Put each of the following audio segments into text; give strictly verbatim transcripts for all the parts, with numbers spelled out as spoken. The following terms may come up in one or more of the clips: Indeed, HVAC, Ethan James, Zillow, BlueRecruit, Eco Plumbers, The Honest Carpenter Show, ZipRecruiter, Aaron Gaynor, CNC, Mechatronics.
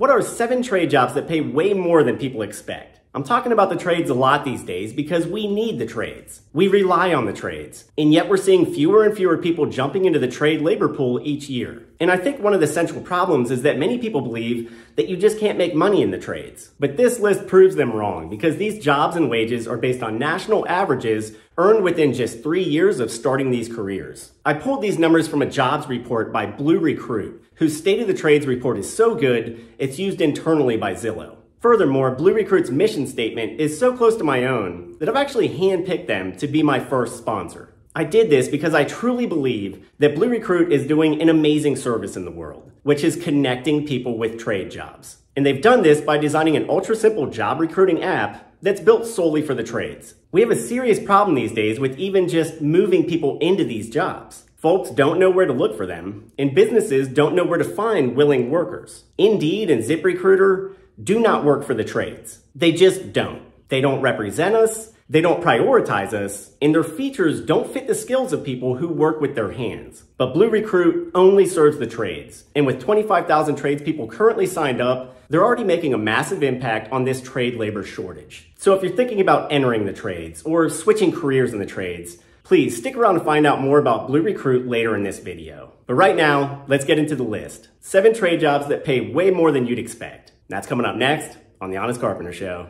What are seven trade jobs that pay way more than people expect? I'm talking about the trades a lot these days because we need the trades. We rely on the trades. And yet we're seeing fewer and fewer people jumping into the trade labor pool each year. And I think one of the central problems is that many people believe that you just can't make money in the trades. But this list proves them wrong because these jobs and wages are based on national averages earned within just three years of starting these careers. I pulled these numbers from a jobs report by BlueRecruit, whose State of the Trades report is so good it's used internally by Zillow. Furthermore, BlueRecruit's mission statement is so close to my own that I've actually handpicked them to be my first sponsor. I did this because I truly believe that BlueRecruit is doing an amazing service in the world, which is connecting people with trade jobs. And they've done this by designing an ultra-simple job recruiting app that's built solely for the trades. We have a serious problem these days with even just moving people into these jobs. Folks don't know where to look for them, and businesses don't know where to find willing workers. Indeed and ZipRecruiter do not work for the trades. They just don't. They don't represent us, they don't prioritize us, and their features don't fit the skills of people who work with their hands. But BlueRecruit only serves the trades, and with twenty-five thousand tradespeople currently signed up, they're already making a massive impact on this trade labor shortage. So if you're thinking about entering the trades or switching careers in the trades, please stick around to find out more about BlueRecruit later in this video. But right now, let's get into the list. Seven trade jobs that pay way more than you'd expect. That's coming up next on The Honest Carpenter Show.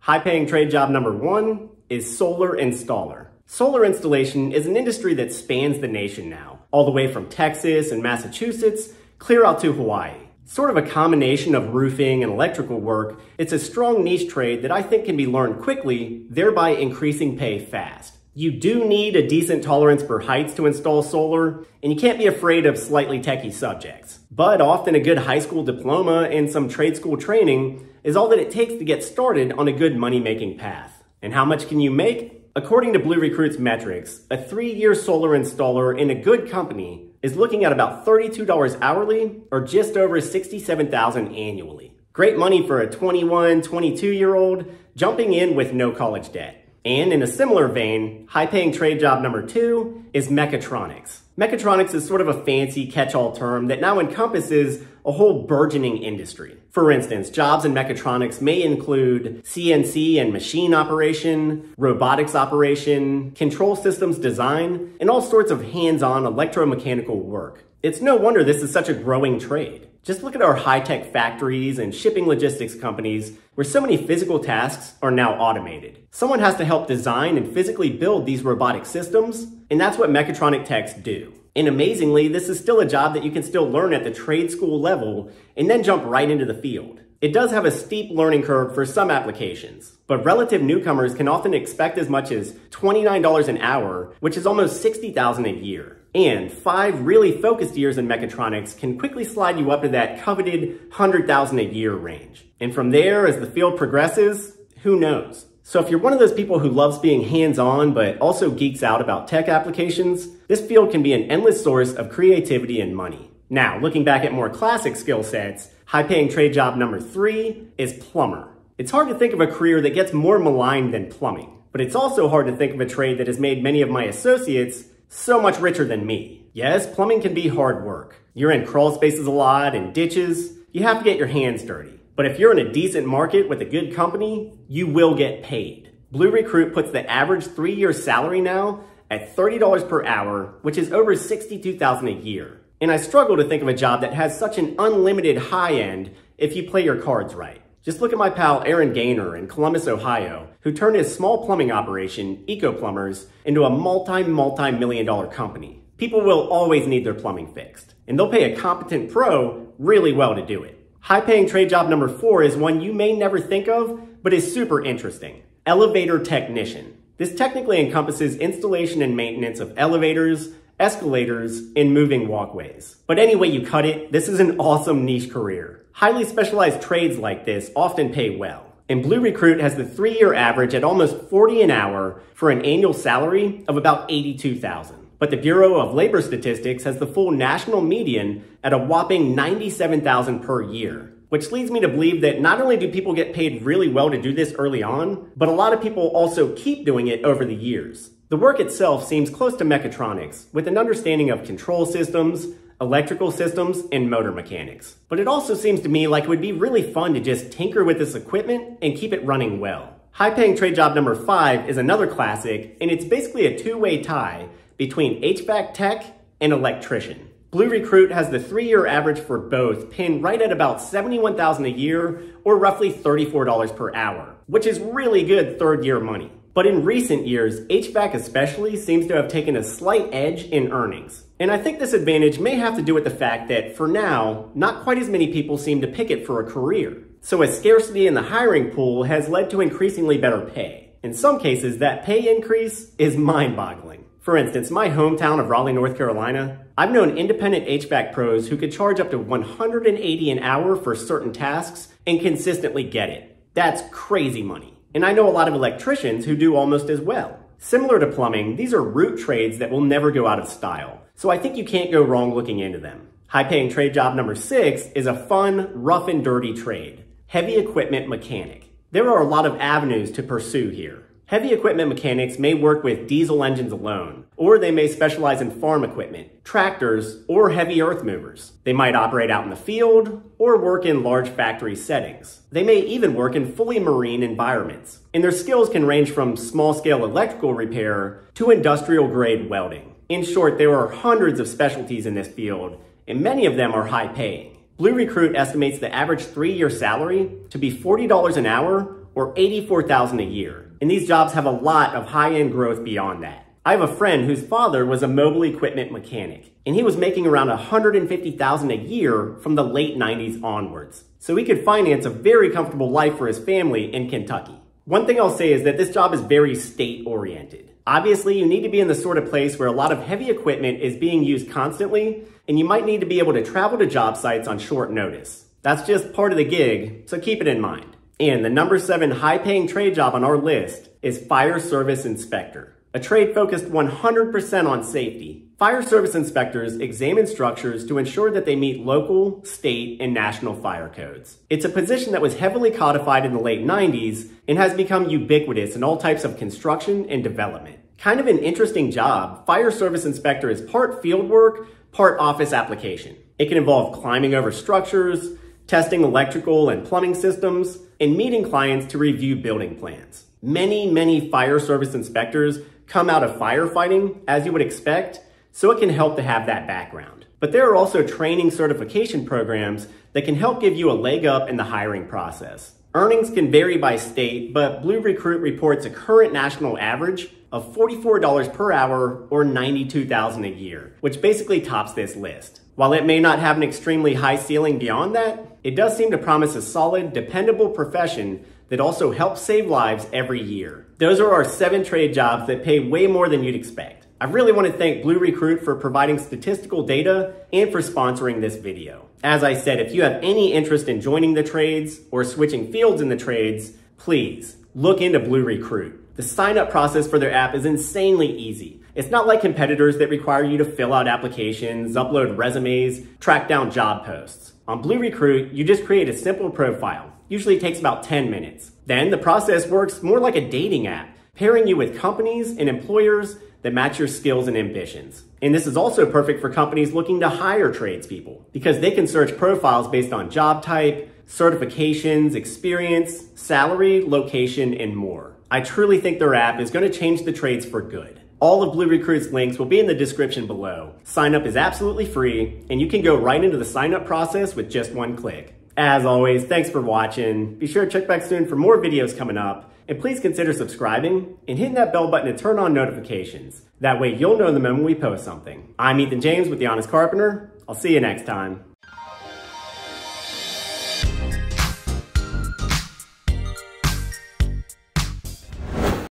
High-paying trade job number one is solar installer. Solar installation is an industry that spans the nation now, all the way from Texas and Massachusetts clear out to Hawaii. Sort of a combination of roofing and electrical work, it's a strong niche trade that I think can be learned quickly, thereby increasing pay fast. You do need a decent tolerance for heights to install solar, and you can't be afraid of slightly techie subjects. But often a good high school diploma and some trade school training is all that it takes to get started on a good money-making path. And how much can you make? According to BlueRecruit's metrics, a three-year solar installer in a good company is looking at about thirty-two dollars hourly or just over sixty-seven thousand dollars annually. Great money for a twenty-one, twenty-two-year-old jumping in with no college debt. And in a similar vein, high-paying trade job number two is mechatronics. Mechatronics is sort of a fancy catch-all term that now encompasses a whole burgeoning industry. For instance, jobs in mechatronics may include C N C and machine operation, robotics operation, control systems design, and all sorts of hands-on electromechanical work. It's no wonder this is such a growing trade. Just look at our high-tech factories and shipping logistics companies where so many physical tasks are now automated. Someone has to help design and physically build these robotic systems, and that's what mechatronic techs do. And amazingly, this is still a job that you can still learn at the trade school level and then jump right into the field. It does have a steep learning curve for some applications, but relative newcomers can often expect as much as twenty-nine dollars an hour, which is almost sixty thousand dollars a year. And five really focused years in mechatronics can quickly slide you up to that coveted one hundred thousand dollars a year range. And from there, as the field progresses, who knows? So if you're one of those people who loves being hands-on but also geeks out about tech applications, this field can be an endless source of creativity and money. Now, looking back at more classic skill sets, high-paying trade job number three is plumber. It's hard to think of a career that gets more maligned than plumbing, but it's also hard to think of a trade that has made many of my associates so much richer than me. Yes, plumbing can be hard work. You're in crawl spaces a lot and ditches. You have to get your hands dirty. But if you're in a decent market with a good company, you will get paid. BlueRecruit puts the average three-year salary now at thirty dollars per hour, which is over sixty-two thousand dollars a year. And I struggle to think of a job that has such an unlimited high end if you play your cards right. Just look at my pal Aaron Gaynor in Columbus, Ohio, who turned his small plumbing operation, Eco Plumbers, into a multi-multi-million dollar company. People will always need their plumbing fixed, and they'll pay a competent pro really well to do it. High-paying trade job number four is one you may never think of, but is super interesting. Elevator technician. This technically encompasses installation and maintenance of elevators, escalators, and moving walkways. But any way you cut it, this is an awesome niche career. Highly specialized trades like this often pay well, and BlueRecruit has the three-year average at almost forty dollars an hour for an annual salary of about eighty-two thousand dollars. But the Bureau of Labor Statistics has the full national median at a whopping ninety-seven thousand dollars per year, which leads me to believe that not only do people get paid really well to do this early on, but a lot of people also keep doing it over the years. The work itself seems close to mechatronics, with an understanding of control systems, electrical systems, and motor mechanics. But it also seems to me like it would be really fun to just tinker with this equipment and keep it running well. High-paying trade job number five is another classic, and it's basically a two-way tie between H V A C tech and electrician. Blue Recruit has the three-year average for both pinned right at about seventy-one thousand dollars a year, or roughly thirty-four dollars per hour, which is really good third-year money. But in recent years, H V A C especially seems to have taken a slight edge in earnings. And I think this advantage may have to do with the fact that, for now, not quite as many people seem to pick it for a career. So a scarcity in the hiring pool has led to increasingly better pay. In some cases, that pay increase is mind-boggling. For instance, my hometown of Raleigh, North Carolina, I've known independent H V A C pros who could charge up to one hundred eighty dollars an hour for certain tasks and consistently get it. That's crazy money. And I know a lot of electricians who do almost as well. Similar to plumbing, these are root trades that will never go out of style, so I think you can't go wrong looking into them. High-paying trade job number six is a fun, rough and dirty trade: heavy equipment mechanic. There are a lot of avenues to pursue here. Heavy equipment mechanics may work with diesel engines alone, or they may specialize in farm equipment, tractors, or heavy earth movers. They might operate out in the field, or work in large factory settings. They may even work in fully marine environments, and their skills can range from small-scale electrical repair to industrial-grade welding. In short, there are hundreds of specialties in this field, and many of them are high-paying. Blue Recruit estimates the average three-year salary to be forty dollars an hour, or eighty-four thousand dollars a year. And these jobs have a lot of high-end growth beyond that. I have a friend whose father was a mobile equipment mechanic, and he was making around one hundred fifty thousand dollars a year from the late nineties onwards. So he could finance a very comfortable life for his family in Kentucky. One thing I'll say is that this job is very state-oriented. Obviously, you need to be in the sort of place where a lot of heavy equipment is being used constantly, and you might need to be able to travel to job sites on short notice. That's just part of the gig, so keep it in mind. And the number seven high-paying trade job on our list is fire service inspector, a trade focused one hundred percent on safety. Fire service inspectors examine structures to ensure that they meet local, state, and national fire codes. It's a position that was heavily codified in the late nineties and has become ubiquitous in all types of construction and development. Kind of an interesting job, fire service inspector is part field work, part office application. It can involve climbing over structures, testing electrical and plumbing systems, and meeting clients to review building plans. Many, many fire service inspectors come out of firefighting, as you would expect, so it can help to have that background. But there are also training certification programs that can help give you a leg up in the hiring process. Earnings can vary by state, but Blue Recruit reports a current national average of forty-four dollars per hour, or ninety-two thousand dollars a year, which basically tops this list. While it may not have an extremely high ceiling beyond that, it does seem to promise a solid, dependable profession that also helps save lives every year. Those are our seven trade jobs that pay way more than you'd expect. I really want to thank Blue Recruit for providing statistical data and for sponsoring this video. As I said, if you have any interest in joining the trades or switching fields in the trades, please look into Blue Recruit. The sign-up process for their app is insanely easy. It's not like competitors that require you to fill out applications, upload resumes, track down job posts. On Blue Recruit, you just create a simple profile. Usually takes about ten minutes. Then the process works more like a dating app, pairing you with companies and employers that match your skills and ambitions. And this is also perfect for companies looking to hire tradespeople, because they can search profiles based on job type, certifications, experience, salary, location, and more. I truly think their app is going to change the trades for good. All of Blue Recruit's links will be in the description below. Sign up is absolutely free, and you can go right into the sign up process with just one click. As always, thanks for watching. Be sure to check back soon for more videos coming up, and please consider subscribing and hitting that bell button to turn on notifications. That way you'll know the moment we post something. I'm Ethan James with The Honest Carpenter. I'll see you next time.